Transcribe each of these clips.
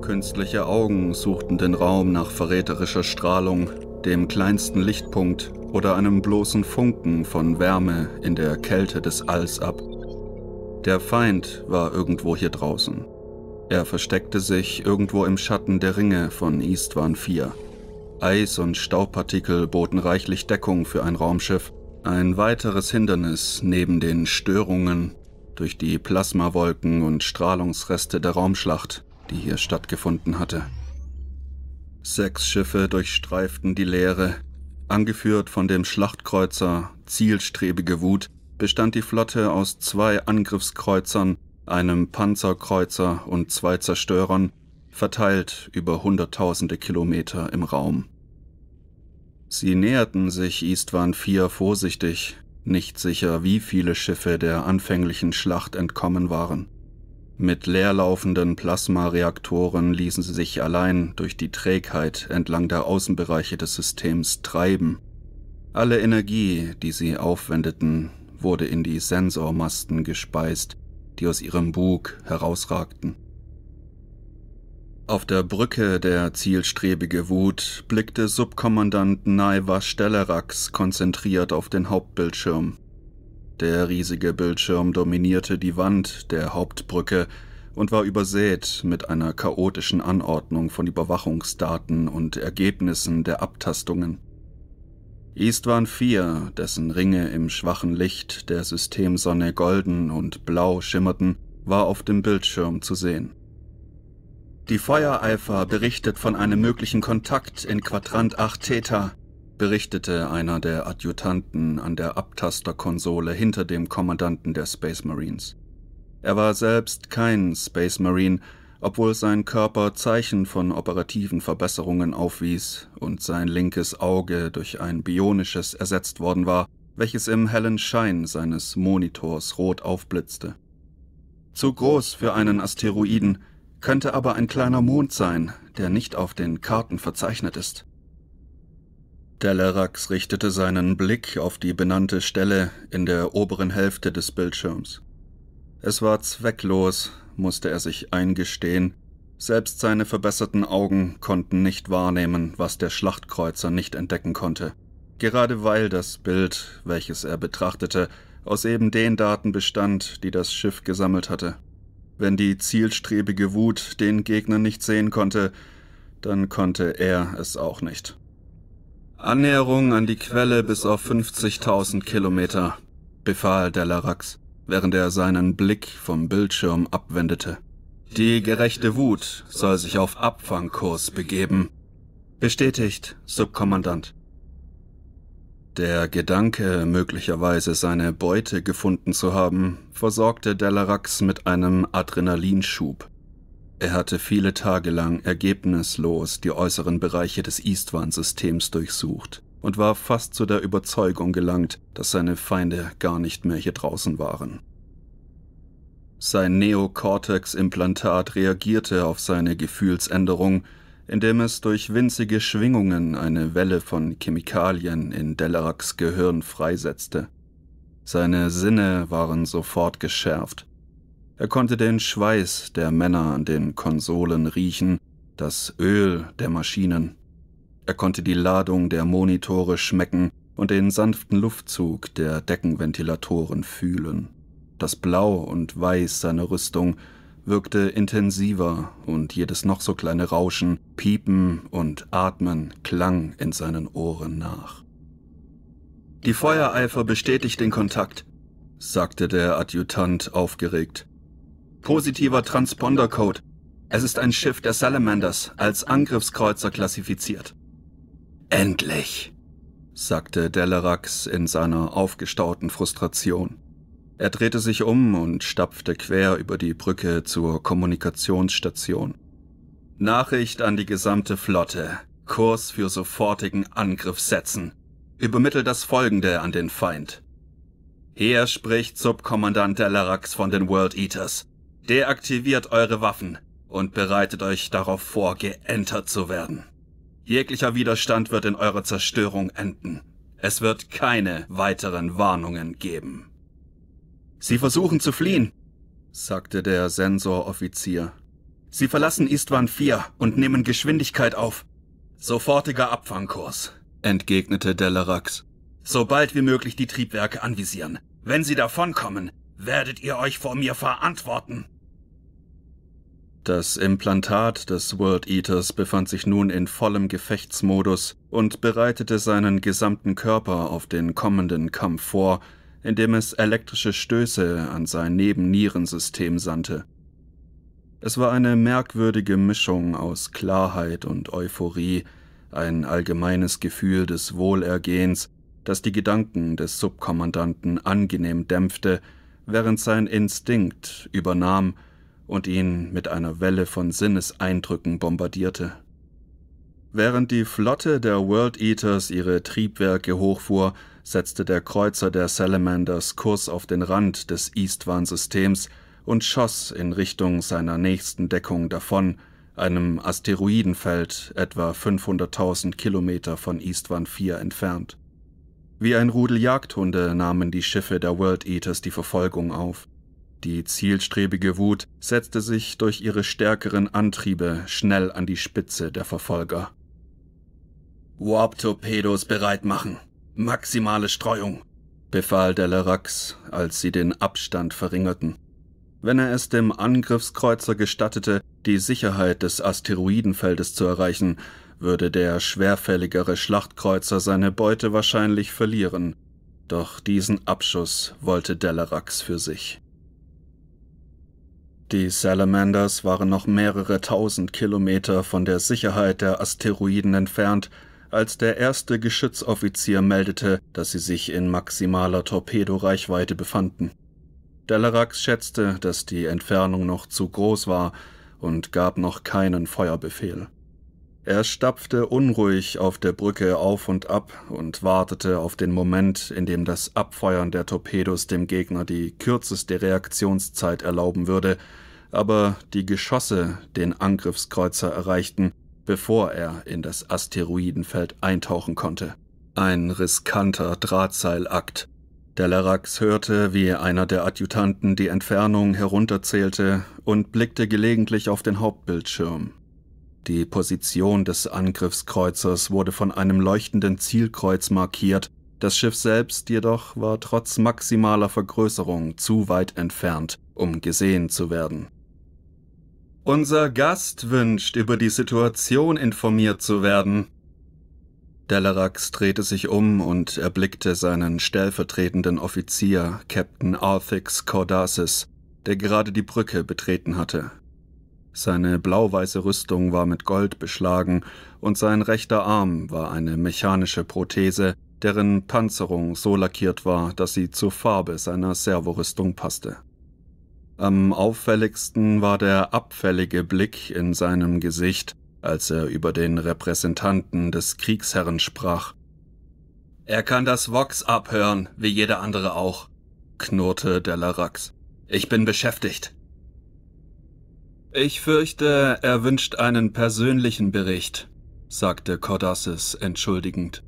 Künstliche Augen suchten den Raum nach verräterischer Strahlung, dem kleinsten Lichtpunkt oder einem bloßen Funken von Wärme in der Kälte des Alls ab. Der Feind war irgendwo hier draußen. Er versteckte sich irgendwo im Schatten der Ringe von Istvaan IV. Eis- und Staubpartikel boten reichlich Deckung für ein Raumschiff, ein weiteres Hindernis neben den Störungen durch die Plasmawolken und Strahlungsreste der Raumschlacht, die hier stattgefunden hatte. 6 Schiffe durchstreiften die Leere. Angeführt von dem Schlachtkreuzer Zielstrebige Wut bestand die Flotte aus 2 Angriffskreuzern, einem Panzerkreuzer und 2 Zerstörern, verteilt über hunderttausende Kilometer im Raum. Sie näherten sich Istvaan IV vorsichtig, nicht sicher, wie viele Schiffe der anfänglichen Schlacht entkommen waren. Mit leerlaufenden Plasmareaktoren ließen sie sich allein durch die Trägheit entlang der Außenbereiche des Systems treiben. Alle Energie, die sie aufwendeten, wurde in die Sensormasten gespeist, die aus ihrem Bug herausragten. Auf der Brücke der Zielstrebige Wut blickte Subkommandant Naiva Stellerax konzentriert auf den Hauptbildschirm. Der riesige Bildschirm dominierte die Wand der Hauptbrücke und war übersät mit einer chaotischen Anordnung von Überwachungsdaten und Ergebnissen der Abtastungen. Istvaan IV, dessen Ringe im schwachen Licht der Systemsonne golden und blau schimmerten, war auf dem Bildschirm zu sehen. Die Feuereifer berichtet von einem möglichen Kontakt in Quadrant 8 Theta, berichtete einer der Adjutanten an der Abtasterkonsole hinter dem Kommandanten der Space Marines. Er war selbst kein Space Marine, obwohl sein Körper Zeichen von operativen Verbesserungen aufwies und sein linkes Auge durch ein bionisches ersetzt worden war, welches im hellen Schein seines Monitors rot aufblitzte. Zu groß für einen Asteroiden, könnte aber ein kleiner Mond sein, der nicht auf den Karten verzeichnet ist. Delarax richtete seinen Blick auf die benannte Stelle in der oberen Hälfte des Bildschirms. Es war zwecklos, musste er sich eingestehen. Selbst seine verbesserten Augen konnten nicht wahrnehmen, was der Schlachtkreuzer nicht entdecken konnte. Gerade weil das Bild, welches er betrachtete, aus eben den Daten bestand, die das Schiff gesammelt hatte. Wenn die zielstrebige Wut den Gegner nicht sehen konnte, dann konnte er es auch nicht. Annäherung an die Quelle bis auf 50.000 Kilometer, befahl Delarax, während er seinen Blick vom Bildschirm abwendete. Die gerechte Wut soll sich auf Abfangkurs begeben. Bestätigt, Subkommandant. Der Gedanke, möglicherweise seine Beute gefunden zu haben, versorgte Delarax mit einem Adrenalinschub. Er hatte viele Tage lang ergebnislos die äußeren Bereiche des Eastwarn-Systems durchsucht und war fast zu der Überzeugung gelangt, dass seine Feinde gar nicht mehr hier draußen waren. Sein Neokortex-Implantat reagierte auf seine Gefühlsänderung, indem es durch winzige Schwingungen eine Welle von Chemikalien in Delarax' Gehirn freisetzte. Seine Sinne waren sofort geschärft. Er konnte den Schweiß der Männer an den Konsolen riechen, das Öl der Maschinen. Er konnte die Ladung der Monitore schmecken und den sanften Luftzug der Deckenventilatoren fühlen. Das Blau und Weiß seiner Rüstung wirkte intensiver und jedes noch so kleine Rauschen, Piepen und Atmen klang in seinen Ohren nach. Die Feuereifer bestätigt den Kontakt, sagte der Adjutant aufgeregt. Positiver Transpondercode. Es ist ein Schiff der Salamanders, als Angriffskreuzer klassifiziert. Endlich, sagte Delarax in seiner aufgestauten Frustration. Er drehte sich um und stapfte quer über die Brücke zur Kommunikationsstation. Nachricht an die gesamte Flotte. Kurs für sofortigen Angriff setzen. Übermittelt das Folgende an den Feind. Hier spricht Subkommandant Delarax von den World Eaters. Deaktiviert eure Waffen und bereitet euch darauf vor, geentert zu werden. Jeglicher Widerstand wird in eurer Zerstörung enden. Es wird keine weiteren Warnungen geben. »Sie versuchen zu fliehen«, sagte der Sensoroffizier. Sie verlassen Istvaan IV und nehmen Geschwindigkeit auf. Sofortiger Abfangkurs, entgegnete Delarax. Sobald wie möglich die Triebwerke anvisieren. Wenn sie davonkommen, werdet ihr euch vor mir verantworten. Das Implantat des World Eaters befand sich nun in vollem Gefechtsmodus und bereitete seinen gesamten Körper auf den kommenden Kampf vor, indem es elektrische Stöße an sein Nebennierensystem sandte. Es war eine merkwürdige Mischung aus Klarheit und Euphorie, ein allgemeines Gefühl des Wohlergehens, das die Gedanken des Subkommandanten angenehm dämpfte, während sein Instinkt übernahm und ihn mit einer Welle von Sinneseindrücken bombardierte. Während die Flotte der World Eaters ihre Triebwerke hochfuhr, setzte der Kreuzer der Salamanders Kurs auf den Rand des Eastwarn-Systems und schoss in Richtung seiner nächsten Deckung davon, einem Asteroidenfeld etwa 500.000 Kilometer von Istvaan IV entfernt. Wie ein Rudel Jagdhunde nahmen die Schiffe der World Eaters die Verfolgung auf. Die zielstrebige Wut setzte sich durch ihre stärkeren Antriebe schnell an die Spitze der Verfolger. Warp-Torpedos bereit machen. Maximale Streuung, befahl Delarax, als sie den Abstand verringerten. Wenn er es dem Angriffskreuzer gestattete, die Sicherheit des Asteroidenfeldes zu erreichen, würde der schwerfälligere Schlachtkreuzer seine Beute wahrscheinlich verlieren. Doch diesen Abschuss wollte Delarax für sich. Die Salamanders waren noch mehrere tausend Kilometer von der Sicherheit der Asteroiden entfernt, als der erste Geschützoffizier meldete, dass sie sich in maximaler Torpedoreichweite befanden. Delarax schätzte, dass die Entfernung noch zu groß war und gab noch keinen Feuerbefehl. Er stapfte unruhig auf der Brücke auf und ab und wartete auf den Moment, in dem das Abfeuern der Torpedos dem Gegner die kürzeste Reaktionszeit erlauben würde, aber die Geschosse den Angriffskreuzer erreichten, bevor er in das Asteroidenfeld eintauchen konnte. Ein riskanter Drahtseilakt. Delarax hörte, wie einer der Adjutanten die Entfernung herunterzählte und blickte gelegentlich auf den Hauptbildschirm. Die Position des Angriffskreuzers wurde von einem leuchtenden Zielkreuz markiert, das Schiff selbst jedoch war trotz maximaler Vergrößerung zu weit entfernt, um gesehen zu werden. Unser Gast wünscht, über die Situation informiert zu werden. Delarax drehte sich um und erblickte seinen stellvertretenden Offizier, Captain Arthix Cordazis, der gerade die Brücke betreten hatte. Seine blau-weiße Rüstung war mit Gold beschlagen und sein rechter Arm war eine mechanische Prothese, deren Panzerung so lackiert war, dass sie zur Farbe seiner Servorüstung passte. Am auffälligsten war der abfällige Blick in seinem Gesicht, als er über den Repräsentanten des Kriegsherren sprach. »Er kann das Vox abhören, wie jeder andere auch«, knurrte Delarax. »Ich bin beschäftigt.« »Ich fürchte, er wünscht einen persönlichen Bericht«, sagte Cordasses entschuldigend.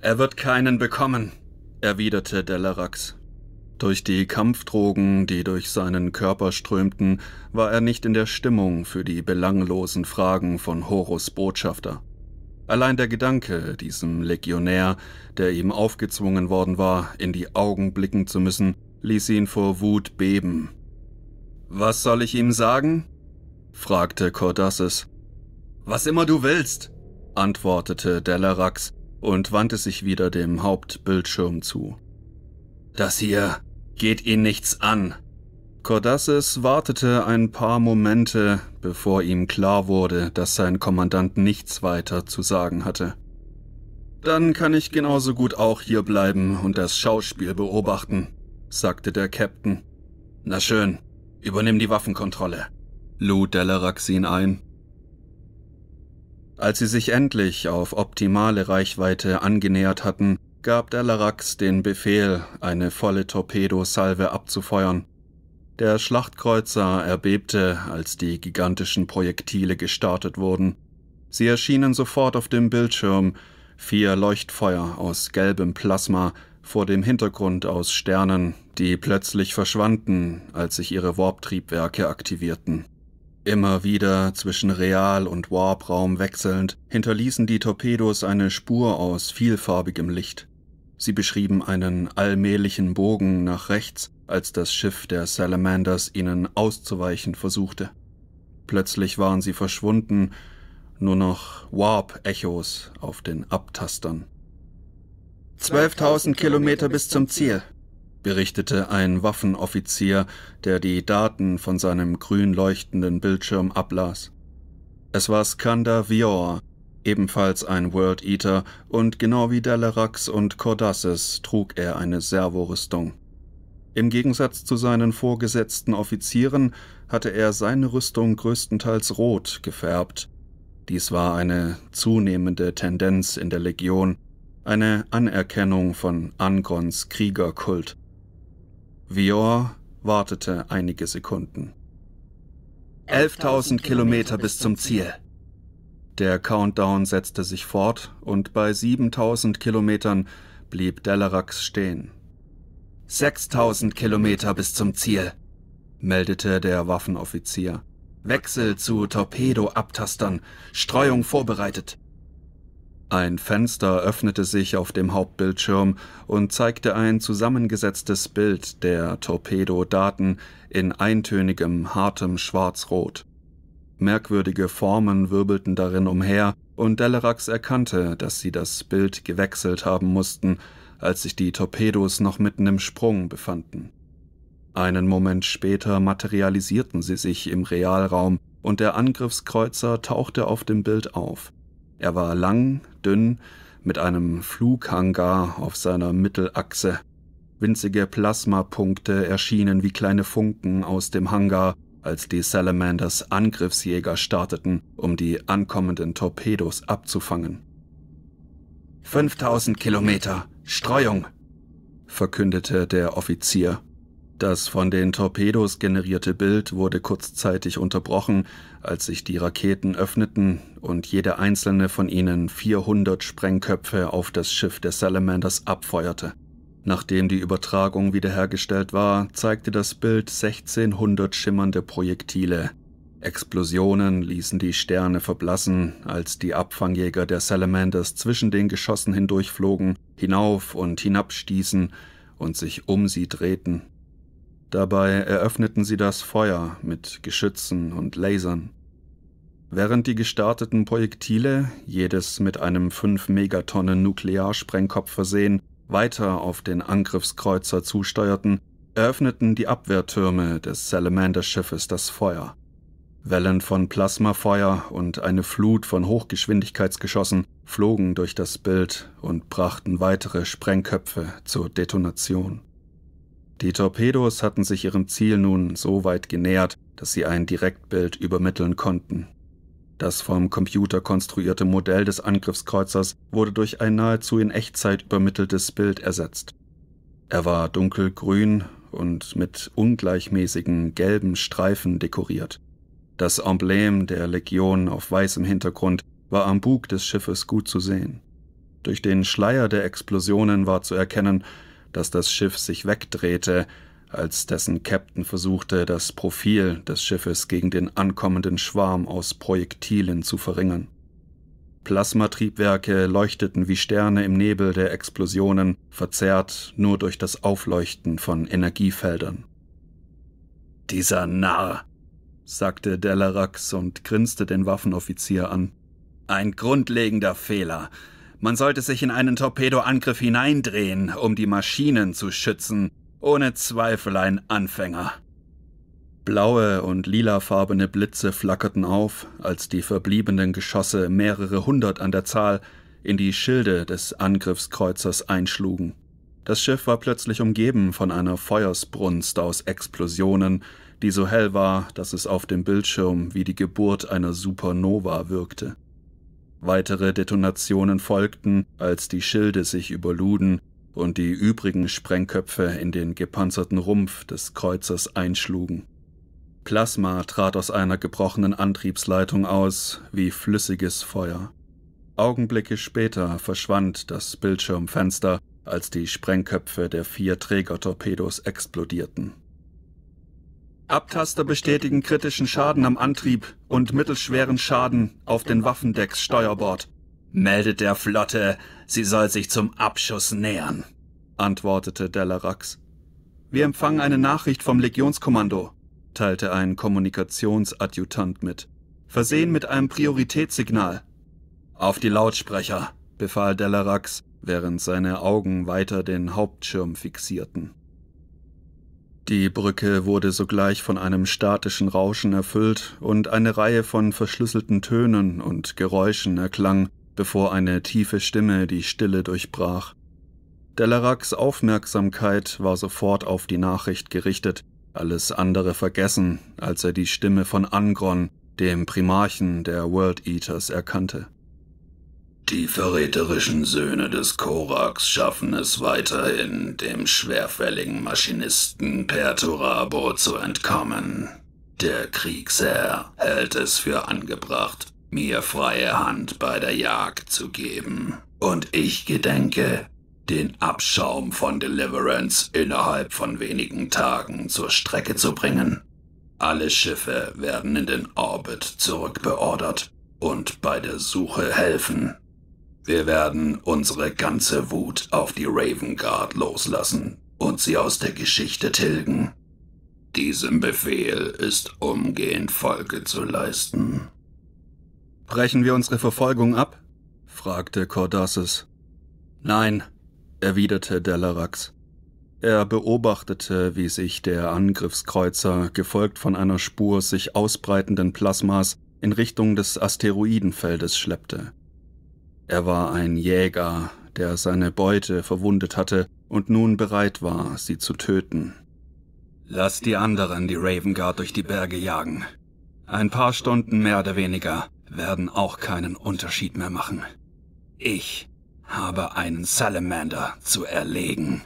»Er wird keinen bekommen«, erwiderte Delarax. Durch die Kampfdrogen, die durch seinen Körper strömten, war er nicht in der Stimmung für die belanglosen Fragen von Horus' Botschafter. Allein der Gedanke, diesem Legionär, der ihm aufgezwungen worden war, in die Augen blicken zu müssen, ließ ihn vor Wut beben. »Was soll ich ihm sagen?« fragte Cordasses. »Was immer du willst«, antwortete Delarax und wandte sich wieder dem Hauptbildschirm zu. »Das hier geht ihn nichts an.« Cordasses wartete ein paar Momente, bevor ihm klar wurde, dass sein Kommandant nichts weiter zu sagen hatte. »Dann kann ich genauso gut auch hier bleiben und das Schauspiel beobachten«, sagte der Captain. »Na schön, übernimm die Waffenkontrolle«, lud Delarax ihn ein. Als sie sich endlich auf optimale Reichweite angenähert hatten, gab Delarax den Befehl, eine volle Torpedosalve abzufeuern. Der Schlachtkreuzer erbebte, als die gigantischen Projektile gestartet wurden. Sie erschienen sofort auf dem Bildschirm, 4 Leuchtfeuer aus gelbem Plasma vor dem Hintergrund aus Sternen, die plötzlich verschwanden, als sich ihre Warp-Triebwerke aktivierten. Immer wieder zwischen Real- und Warp-Raum wechselnd, hinterließen die Torpedos eine Spur aus vielfarbigem Licht. Sie beschrieben einen allmählichen Bogen nach rechts, als das Schiff der Salamanders ihnen auszuweichen versuchte. Plötzlich waren sie verschwunden, nur noch Warp-Echos auf den Abtastern. 12.000 Kilometer bis zum Ziel, berichtete ein Waffenoffizier, der die Daten von seinem grün leuchtenden Bildschirm ablas. Es war Skanda Vior, ebenfalls ein World Eater, und genau wie Delarax und Cordasses trug er eine Servorüstung. Im Gegensatz zu seinen vorgesetzten Offizieren hatte er seine Rüstung größtenteils rot gefärbt. Dies war eine zunehmende Tendenz in der Legion, eine Anerkennung von Angrons Kriegerkult. Vior wartete einige Sekunden. 11.000 Kilometer bis zum Ziel. Der Countdown setzte sich fort und bei 7.000 Kilometern blieb Delarax stehen. 6.000 Kilometer bis zum Ziel, meldete der Waffenoffizier. Wechsel zu Torpedo-Abtastern, Streuung vorbereitet. Ein Fenster öffnete sich auf dem Hauptbildschirm und zeigte ein zusammengesetztes Bild der Torpedodaten in eintönigem, hartem Schwarzrot. Merkwürdige Formen wirbelten darin umher, und Delarax erkannte, dass sie das Bild gewechselt haben mussten, als sich die Torpedos noch mitten im Sprung befanden. Einen Moment später materialisierten sie sich im Realraum, und der Angriffskreuzer tauchte auf dem Bild auf. Er war lang, dünn, mit einem Flughangar auf seiner Mittelachse. Winzige Plasmapunkte erschienen wie kleine Funken aus dem Hangar, als die Salamanders Angriffsjäger starteten, um die ankommenden Torpedos abzufangen. 5.000 Kilometer, Streuung, verkündete der Offizier. Das von den Torpedos generierte Bild wurde kurzzeitig unterbrochen, als sich die Raketen öffneten und jede einzelne von ihnen 400 Sprengköpfe auf das Schiff der Salamanders abfeuerte. Nachdem die Übertragung wiederhergestellt war, zeigte das Bild 1600 schimmernde Projektile. Explosionen ließen die Sterne verblassen, als die Abfangjäger der Salamanders zwischen den Geschossen hindurchflogen, hinauf und hinabstießen und sich um sie drehten. Dabei eröffneten sie das Feuer mit Geschützen und Lasern. Während die gestarteten Projektile, jedes mit einem 5-Megatonnen-Nuklearsprengkopf versehen, weiter auf den Angriffskreuzer zusteuerten, eröffneten die Abwehrtürme des Salamander-Schiffes das Feuer. Wellen von Plasmafeuer und eine Flut von Hochgeschwindigkeitsgeschossen flogen durch das Bild und brachten weitere Sprengköpfe zur Detonation. Die Torpedos hatten sich ihrem Ziel nun so weit genähert, dass sie ein Direktbild übermitteln konnten. Das vom Computer konstruierte Modell des Angriffskreuzers wurde durch ein nahezu in Echtzeit übermitteltes Bild ersetzt. Er war dunkelgrün und mit ungleichmäßigen gelben Streifen dekoriert. Das Emblem der Legion auf weißem Hintergrund war am Bug des Schiffes gut zu sehen. Durch den Schleier der Explosionen war zu erkennen, dass das Schiff sich wegdrehte, als dessen Captain versuchte, das Profil des Schiffes gegen den ankommenden Schwarm aus Projektilen zu verringern. Plasmatriebwerke leuchteten wie Sterne im Nebel der Explosionen, verzerrt nur durch das Aufleuchten von Energiefeldern. »Dieser Narr«, sagte Delarax und grinste den Waffenoffizier an. »Ein grundlegender Fehler. Man sollte sich in einen Torpedoangriff hineindrehen, um die Maschinen zu schützen. Ohne Zweifel ein Anfänger.« Blaue und lilafarbene Blitze flackerten auf, als die verbliebenen Geschosse, mehrere hundert an der Zahl, in die Schilde des Angriffskreuzers einschlugen. Das Schiff war plötzlich umgeben von einer Feuersbrunst aus Explosionen, die so hell war, dass es auf dem Bildschirm wie die Geburt einer Supernova wirkte. Weitere Detonationen folgten, als die Schilde sich überluden und die übrigen Sprengköpfe in den gepanzerten Rumpf des Kreuzers einschlugen. Plasma trat aus einer gebrochenen Antriebsleitung aus, wie flüssiges Feuer. Augenblicke später verschwand das Bildschirmfenster, als die Sprengköpfe der 4 Trägertorpedos explodierten. Abtaster bestätigen kritischen Schaden am Antrieb und mittelschweren Schaden auf den Waffendecks Steuerbord. Meldet der Flotte, sie soll sich zum Abschuss nähern, antwortete Delarax. Wir empfangen eine Nachricht vom Legionskommando, teilte ein Kommunikationsadjutant mit, versehen mit einem Prioritätssignal. Auf die Lautsprecher, befahl Delarax, während seine Augen weiter den Hauptschirm fixierten. Die Brücke wurde sogleich von einem statischen Rauschen erfüllt und eine Reihe von verschlüsselten Tönen und Geräuschen erklang, bevor eine tiefe Stimme die Stille durchbrach. Delarax' Aufmerksamkeit war sofort auf die Nachricht gerichtet, alles andere vergessen, als er die Stimme von Angron, dem Primarchen der World Eaters, erkannte. Die verräterischen Söhne des Corax schaffen es weiterhin, dem schwerfälligen Maschinisten Perturabo zu entkommen. Der Kriegsherr hält es für angebracht, mir freie Hand bei der Jagd zu geben. Und ich gedenke, den Abschaum von Deliverance innerhalb von wenigen Tagen zur Strecke zu bringen. Alle Schiffe werden in den Orbit zurückbeordert und bei der Suche helfen. Wir werden unsere ganze Wut auf die Raven Guard loslassen und sie aus der Geschichte tilgen. Diesem Befehl ist umgehend Folge zu leisten. Brechen wir unsere Verfolgung ab? Fragte Cordasses. Nein, erwiderte Delarax. Er beobachtete, wie sich der Angriffskreuzer, gefolgt von einer Spur sich ausbreitenden Plasmas, in Richtung des Asteroidenfeldes schleppte. Er war ein Jäger, der seine Beute verwundet hatte und nun bereit war, sie zu töten. Lass die anderen die Raven Guard durch die Berge jagen. Ein paar Stunden mehr oder weniger werden auch keinen Unterschied mehr machen. Ich habe einen Salamander zu erlegen.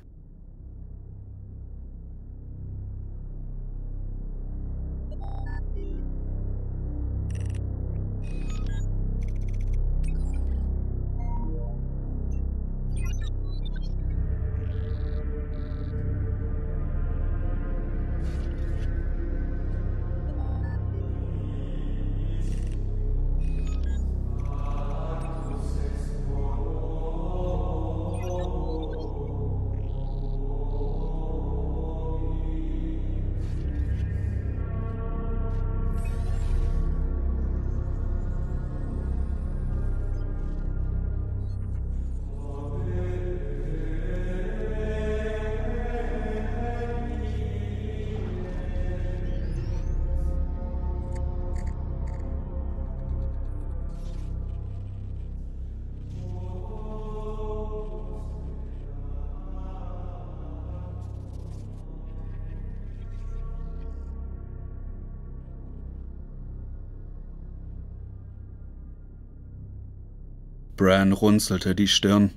Bran runzelte die Stirn.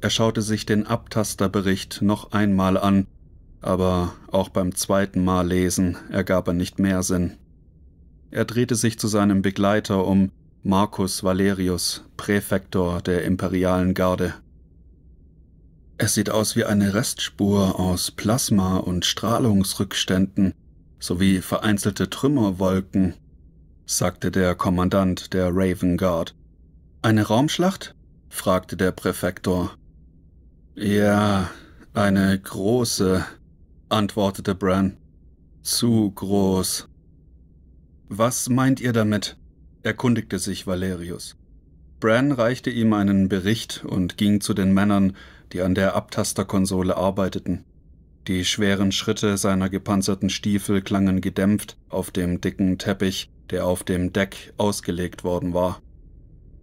Er schaute sich den Abtasterbericht noch einmal an, aber auch beim zweiten Mal lesen ergab er nicht mehr Sinn. Er drehte sich zu seinem Begleiter um, Marcus Valerius, Präfektor der imperialen Garde. Es sieht aus wie eine Restspur aus Plasma- und Strahlungsrückständen sowie vereinzelte Trümmerwolken, sagte der Kommandant der Raven Guard. »Eine Raumschlacht?« fragte der Präfektor. »Ja, eine große«, antwortete Bran. »Zu groß.« »Was meint ihr damit?« erkundigte sich Valerius. Bran reichte ihm einen Bericht und ging zu den Männern, die an der Abtasterkonsole arbeiteten. Die schweren Schritte seiner gepanzerten Stiefel klangen gedämpft auf dem dicken Teppich, der auf dem Deck ausgelegt worden war.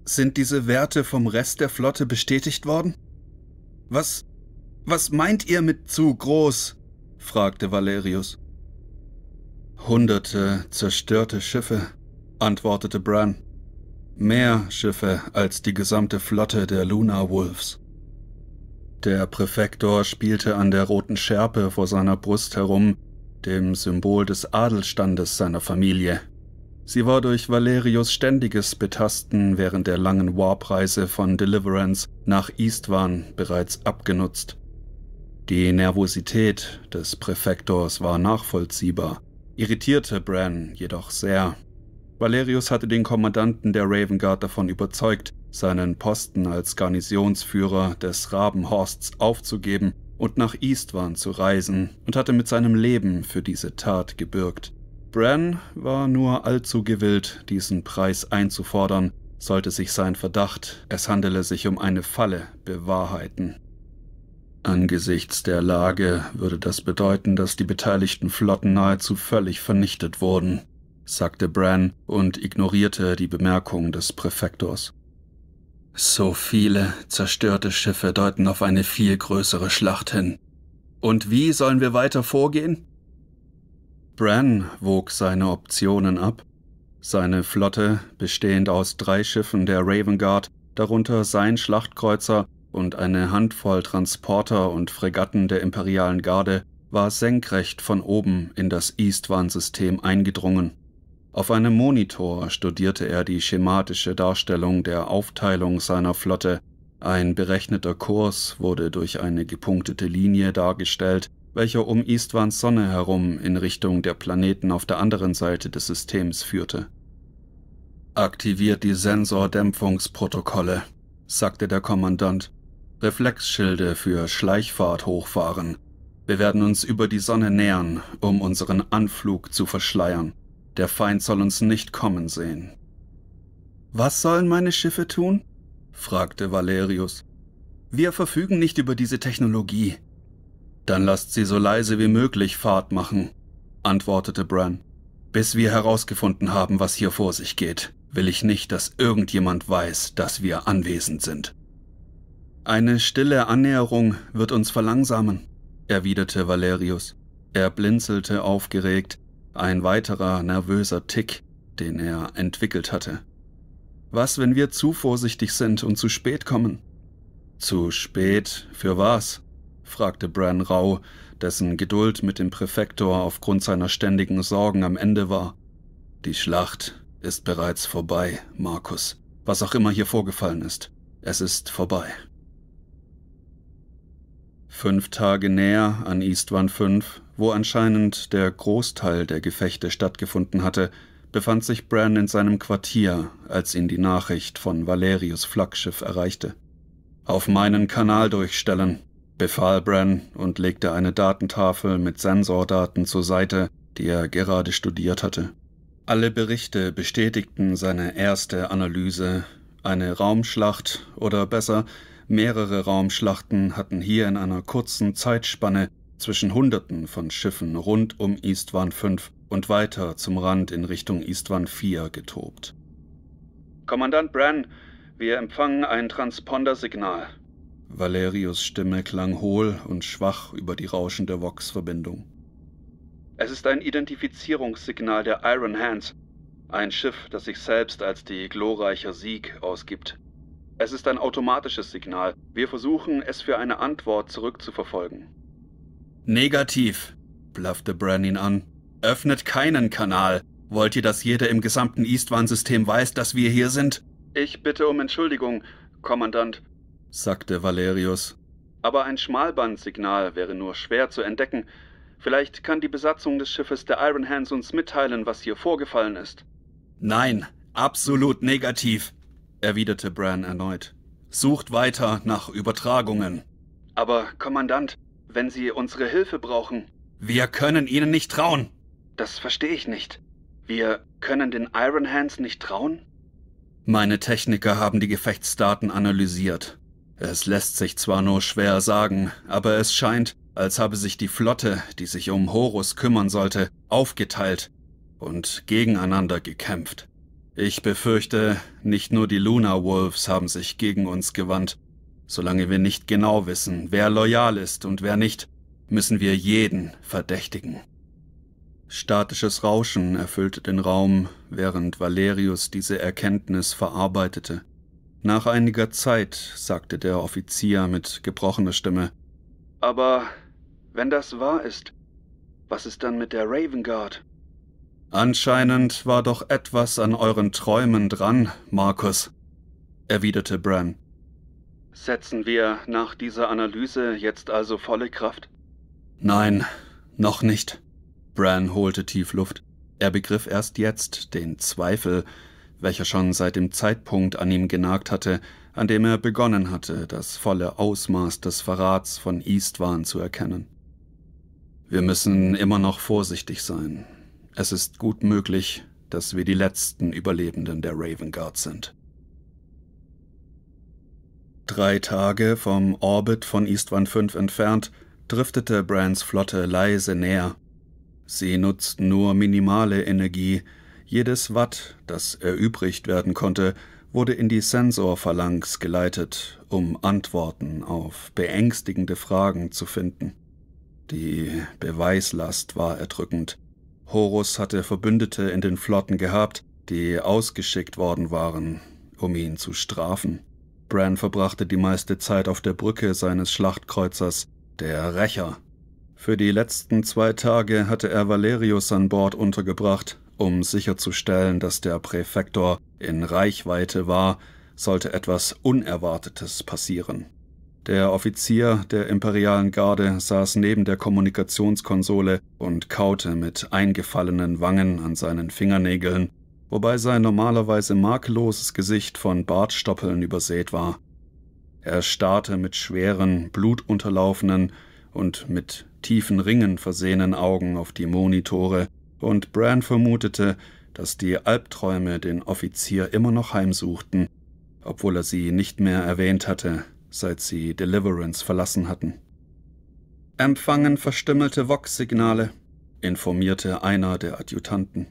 Sind diese Werte vom Rest der Flotte bestätigt worden? Was meint ihr mit zu groß? Fragte Valerius. Hunderte zerstörte Schiffe, antwortete Bran. Mehr Schiffe als die gesamte Flotte der Luna Wolves. Der Präfektor spielte an der roten Schärpe vor seiner Brust herum, dem Symbol des Adelstandes seiner Familie. Sie war durch Valerius' ständiges Betasten während der langen Warp-Reise von Deliverance nach Eastwarn bereits abgenutzt. Die Nervosität des Präfektors war nachvollziehbar, irritierte Bran jedoch sehr. Valerius hatte den Kommandanten der Raven Guard davon überzeugt, seinen Posten als Garnisonsführer des Rabenhorsts aufzugeben und nach Eastwarn zu reisen, und hatte mit seinem Leben für diese Tat gebürgt. Bran war nur allzu gewillt, diesen Preis einzufordern, sollte sich sein Verdacht, es handele sich um eine Falle, bewahrheiten. Angesichts der Lage würde das bedeuten, dass die beteiligten Flotten nahezu völlig vernichtet wurden, sagte Bran und ignorierte die Bemerkung des Präfektors. So viele zerstörte Schiffe deuten auf eine viel größere Schlacht hin. Und wie sollen wir weiter vorgehen? Bran wog seine Optionen ab. Seine Flotte, bestehend aus 3 Schiffen der Raven Guard, darunter sein Schlachtkreuzer und eine Handvoll Transporter und Fregatten der imperialen Garde, war senkrecht von oben in das Eastwarn-System eingedrungen. Auf einem Monitor studierte er die schematische Darstellung der Aufteilung seiner Flotte. Ein berechneter Kurs wurde durch eine gepunktete Linie dargestellt, welcher um Eastwans Sonne herum in Richtung der Planeten auf der anderen Seite des Systems führte. »Aktiviert die Sensordämpfungsprotokolle«, sagte der Kommandant. »Reflexschilde für Schleichfahrt hochfahren. Wir werden uns über die Sonne nähern, um unseren Anflug zu verschleiern. Der Feind soll uns nicht kommen sehen.« »Was sollen meine Schiffe tun?« fragte Valerius. »Wir verfügen nicht über diese Technologie.« »Dann lasst sie so leise wie möglich Fahrt machen«, antwortete Bran. »Bis wir herausgefunden haben, was hier vor sich geht, will ich nicht, dass irgendjemand weiß, dass wir anwesend sind.« »Eine stille Annäherung wird uns verlangsamen«, erwiderte Valerius. Er blinzelte aufgeregt, ein weiterer nervöser Tick, den er entwickelt hatte. »Was, wenn wir zu vorsichtig sind und zu spät kommen?« »Zu spät für was?« fragte Bran rau, dessen Geduld mit dem Präfektor aufgrund seiner ständigen Sorgen am Ende war. »Die Schlacht ist bereits vorbei, Marcus. Was auch immer hier vorgefallen ist, es ist vorbei.« 5 Tage näher an Istvaan V, wo anscheinend der Großteil der Gefechte stattgefunden hatte, befand sich Bran in seinem Quartier, als ihn die Nachricht von Valerius' Flaggschiff erreichte. »Auf meinen Kanal durchstellen«, befahl Bran und legte eine Datentafel mit Sensordaten zur Seite, die er gerade studiert hatte. Alle Berichte bestätigten seine erste Analyse. Eine Raumschlacht, oder besser, mehrere Raumschlachten hatten hier in einer kurzen Zeitspanne zwischen Hunderten von Schiffen rund um Istvaan V und weiter zum Rand in Richtung Istvaan IV getobt. »Kommandant Bran, wir empfangen ein Transpondersignal.« Valerius' Stimme klang hohl und schwach über die rauschende Vox-Verbindung. »Es ist ein Identifizierungssignal der Iron Hands, ein Schiff, das sich selbst als die glorreiche Sieg ausgibt. Es ist ein automatisches Signal. Wir versuchen, es für eine Antwort zurückzuverfolgen.« »Negativ«, blaffte Bran ihn an. »Öffnet keinen Kanal. Wollt ihr, dass jeder im gesamten Eastwarn-System weiß, dass wir hier sind?« »Ich bitte um Entschuldigung, Kommandant«, sagte Valerius. »Aber ein Schmalbandsignal wäre nur schwer zu entdecken. Vielleicht kann die Besatzung des Schiffes der Iron Hands uns mitteilen, was hier vorgefallen ist.« »Nein, absolut negativ«, erwiderte Bran erneut. »Sucht weiter nach Übertragungen.« »Aber, Kommandant, wenn Sie unsere Hilfe brauchen...« »Wir können Ihnen nicht trauen.« »Das verstehe ich nicht. Wir können den Iron Hands nicht trauen?« »Meine Techniker haben die Gefechtsdaten analysiert. Es lässt sich zwar nur schwer sagen, aber es scheint, als habe sich die Flotte, die sich um Horus kümmern sollte, aufgeteilt und gegeneinander gekämpft. Ich befürchte, nicht nur die Luna Wolves haben sich gegen uns gewandt. Solange wir nicht genau wissen, wer loyal ist und wer nicht, müssen wir jeden verdächtigen.« Statisches Rauschen erfüllte den Raum, während Valerius diese Erkenntnis verarbeitete. Nach einiger Zeit sagte der Offizier mit gebrochener Stimme: »Aber wenn das wahr ist, was ist dann mit der Raven Guard?« »Anscheinend war doch etwas an euren Träumen dran, Marcus«, erwiderte Bran. »Setzen wir nach dieser Analyse jetzt also volle Kraft?« »Nein, noch nicht. Bran holte tief Luft. Er begriff erst jetzt den Zweifel, welcher schon seit dem Zeitpunkt an ihm genagt hatte, an dem er begonnen hatte, das volle Ausmaß des Verrats von Eastwarn zu erkennen. Wir müssen immer noch vorsichtig sein. Es ist gut möglich, dass wir die letzten Überlebenden der Raven Guard sind. 3 Tage vom Orbit von Istvaan V entfernt, driftete Brans Flotte leise näher. Sie nutzten nur minimale Energie. Jedes Watt, das erübrigt werden konnte, wurde in die Sensorphalanx geleitet, um Antworten auf beängstigende Fragen zu finden. Die Beweislast war erdrückend. Horus hatte Verbündete in den Flotten gehabt, die ausgeschickt worden waren, um ihn zu strafen. Bran verbrachte die meiste Zeit auf der Brücke seines Schlachtkreuzers, der Rächer. Für die letzten 2 Tage hatte er Valerius an Bord untergebracht, um sicherzustellen, dass der Präfektor in Reichweite war, sollte etwas Unerwartetes passieren. Der Offizier der imperialen Garde saß neben der Kommunikationskonsole und kaute mit eingefallenen Wangen an seinen Fingernägeln, wobei sein normalerweise makelloses Gesicht von Bartstoppeln übersät war. Er starrte mit schweren, blutunterlaufenen und mit tiefen Ringen versehenen Augen auf die Monitore, und Bran vermutete, dass die Albträume den Offizier immer noch heimsuchten, obwohl er sie nicht mehr erwähnt hatte, seit sie Deliverance verlassen hatten. »Empfangen verstümmelte Vox-Signale«, informierte einer der Adjutanten.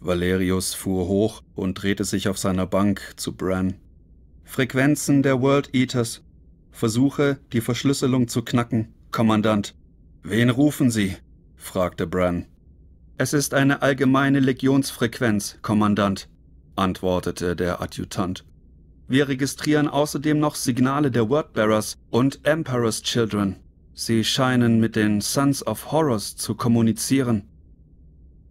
Valerius fuhr hoch und drehte sich auf seiner Bank zu Bran. »Frequenzen der World Eaters. Versuche, die Verschlüsselung zu knacken, Kommandant.« »Wen rufen Sie?« fragte Bran. »Es ist eine allgemeine Legionsfrequenz, Kommandant«, antwortete der Adjutant. »Wir registrieren außerdem noch Signale der Word Bearers und Emperor's Children. Sie scheinen mit den Sons of Horus zu kommunizieren.«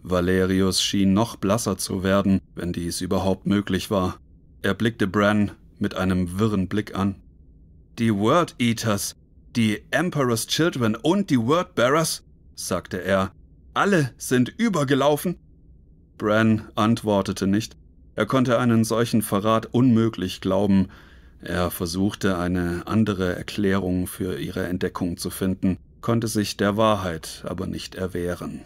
Valerius schien noch blasser zu werden, wenn dies überhaupt möglich war. Er blickte Bran mit einem wirren Blick an. »Die Word Eaters, die Emperor's Children und die Word Bearers«, sagte er, »alle sind übergelaufen?« Bran antwortete nicht. Er konnte einen solchen Verrat unmöglich glauben. Er versuchte, eine andere Erklärung für ihre Entdeckung zu finden, konnte sich der Wahrheit aber nicht erwehren.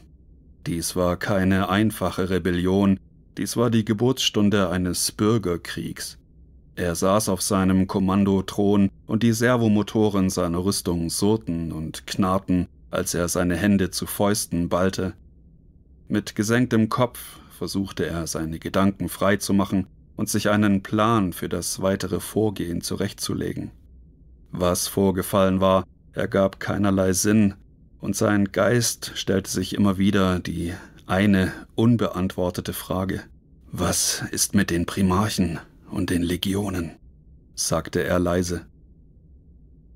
Dies war keine einfache Rebellion, dies war die Geburtsstunde eines Bürgerkriegs. Er saß auf seinem Kommandothron und die Servomotoren seiner Rüstung surrten und knarrten, als er seine Hände zu Fäusten ballte. Mit gesenktem Kopf versuchte er, seine Gedanken frei zu machen und sich einen Plan für das weitere Vorgehen zurechtzulegen. Was vorgefallen war, ergab keinerlei Sinn, und sein Geist stellte sich immer wieder die eine unbeantwortete Frage: Was ist mit den Primarchen und den Legionen? Sagte er leise.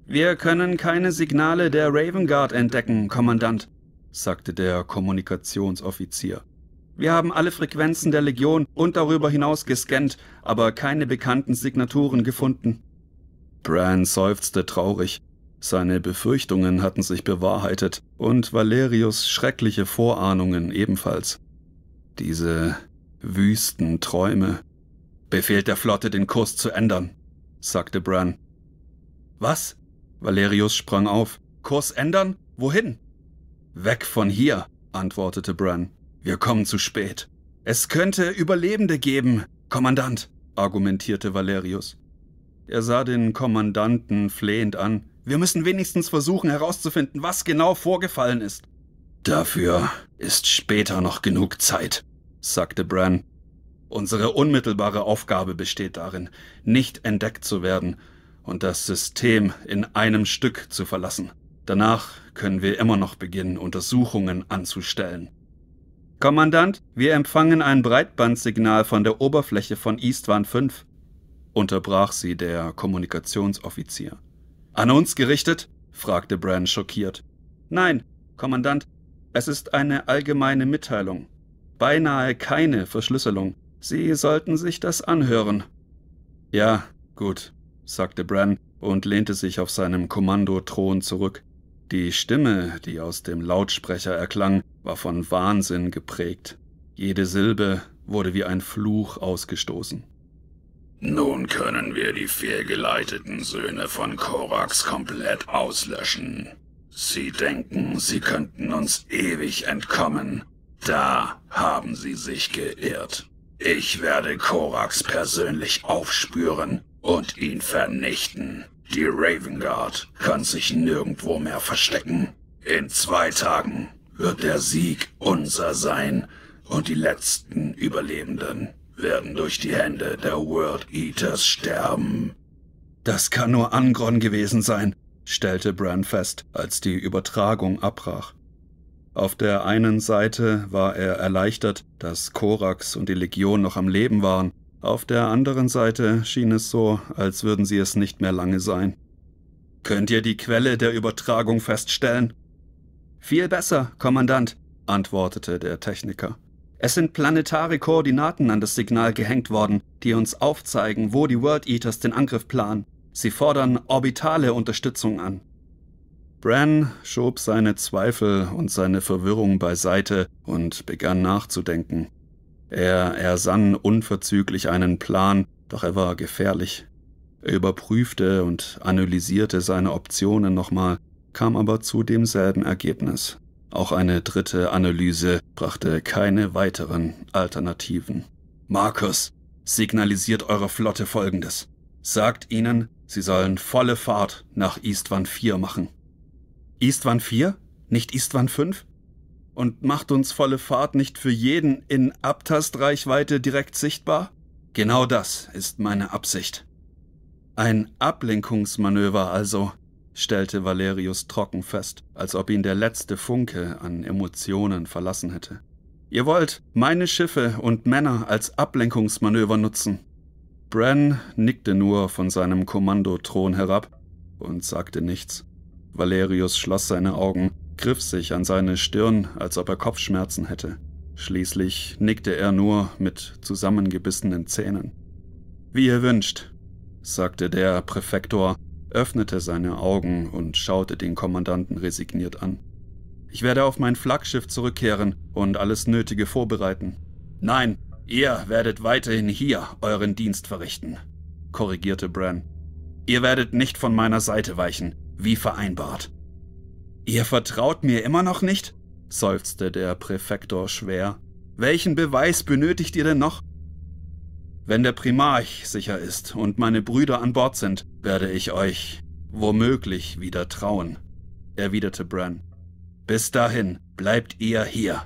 »Wir können keine Signale der Raven Guard entdecken, Kommandant«, sagte der Kommunikationsoffizier. »Wir haben alle Frequenzen der Legion und darüber hinaus gescannt, aber keine bekannten Signaturen gefunden.« Bran seufzte traurig. Seine Befürchtungen hatten sich bewahrheitet und Valerius' schreckliche Vorahnungen ebenfalls. Diese wüsten Träume. »Befehlt der Flotte, den Kurs zu ändern«, sagte Bran. »Was?« Valerius sprang auf. »Kurs ändern? Wohin?« »Weg von hier«, antwortete Bran. »Wir kommen zu spät.« »Es könnte Überlebende geben, Kommandant«, argumentierte Valerius. Er sah den Kommandanten flehend an. »Wir müssen wenigstens versuchen herauszufinden, was genau vorgefallen ist.« »Dafür ist später noch genug Zeit«, sagte Bran. »Unsere unmittelbare Aufgabe besteht darin, nicht entdeckt zu werden und das System in einem Stück zu verlassen. Danach können wir immer noch beginnen, Untersuchungen anzustellen.« »Kommandant, wir empfangen ein Breitbandsignal von der Oberfläche von Istvaan V«, unterbrach sie der Kommunikationsoffizier. »An uns gerichtet?« fragte Bran schockiert. »Nein, Kommandant, es ist eine allgemeine Mitteilung. Beinahe keine Verschlüsselung. Sie sollten sich das anhören.« »Ja, gut«, sagte Bran und lehnte sich auf seinem Kommandothron zurück. Die Stimme, die aus dem Lautsprecher erklang, war von Wahnsinn geprägt. Jede Silbe wurde wie ein Fluch ausgestoßen. Nun können wir die fehlgeleiteten Söhne von Corax komplett auslöschen. Sie denken, sie könnten uns ewig entkommen. Da haben sie sich geirrt. Ich werde Corax persönlich aufspüren und ihn vernichten. Die Raven Guard kann sich nirgendwo mehr verstecken. In 2 Tagen wird der Sieg unser sein und die letzten Überlebenden werden durch die Hände der World Eaters sterben. Das kann nur Angron gewesen sein, stellte Bran fest, als die Übertragung abbrach. Auf der einen Seite war er erleichtert, dass Corax und die Legion noch am Leben waren, auf der anderen Seite schien es so, als würden sie es nicht mehr lange sein. »Könnt ihr die Quelle der Übertragung feststellen?« »Viel besser, Kommandant«, antwortete der Techniker. »Es sind planetare Koordinaten an das Signal gehängt worden, die uns aufzeigen, wo die World Eaters den Angriff planen. Sie fordern orbitale Unterstützung an.« Bran schob seine Zweifel und seine Verwirrung beiseite und begann nachzudenken. Er ersann unverzüglich einen Plan, doch er war gefährlich. Er überprüfte und analysierte seine Optionen nochmal, kam aber zu demselben Ergebnis. Auch eine dritte Analyse brachte keine weiteren Alternativen. »Marcus, signalisiert eurer Flotte Folgendes. Sagt ihnen, sie sollen volle Fahrt nach Istvaan IV machen.« »Istvaan IV? Nicht Istvaan V? Und macht uns volle Fahrt nicht für jeden in Abtastreichweite direkt sichtbar?« »Genau das ist meine Absicht.« »Ein Ablenkungsmanöver also«, stellte Valerius trocken fest, als ob ihn der letzte Funke an Emotionen verlassen hätte. »Ihr wollt meine Schiffe und Männer als Ablenkungsmanöver nutzen.« Bran nickte nur von seinem Kommandothron herab und sagte nichts. Valerius schloss seine Augen, griff sich an seine Stirn, als ob er Kopfschmerzen hätte. Schließlich nickte er nur mit zusammengebissenen Zähnen. »Wie ihr wünscht«, sagte der Präfektor, öffnete seine Augen und schaute den Kommandanten resigniert an. »Ich werde auf mein Flaggschiff zurückkehren und alles Nötige vorbereiten.« »Nein, ihr werdet weiterhin hier euren Dienst verrichten«, korrigierte Bran. »Ihr werdet nicht von meiner Seite weichen, wie vereinbart.« »Ihr vertraut mir immer noch nicht?«, seufzte der Präfektor schwer. »Welchen Beweis benötigt ihr denn noch?« »Wenn der Primarch sicher ist und meine Brüder an Bord sind, werde ich euch womöglich wieder trauen«, erwiderte Bran. »Bis dahin bleibt ihr hier.«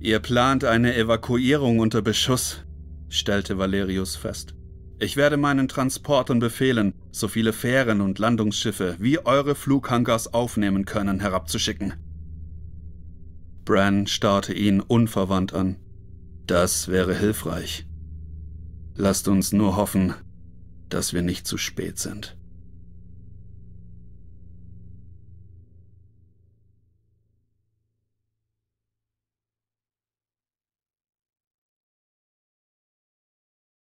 »Ihr plant eine Evakuierung unter Beschuss«, stellte Valerius fest. »Ich werde meinen Transportern befehlen, so viele Fähren und Landungsschiffe wie eure Flughangars aufnehmen können, herabzuschicken.« Bran starrte ihn unverwandt an. »Das wäre hilfreich. Lasst uns nur hoffen, dass wir nicht zu spät sind.«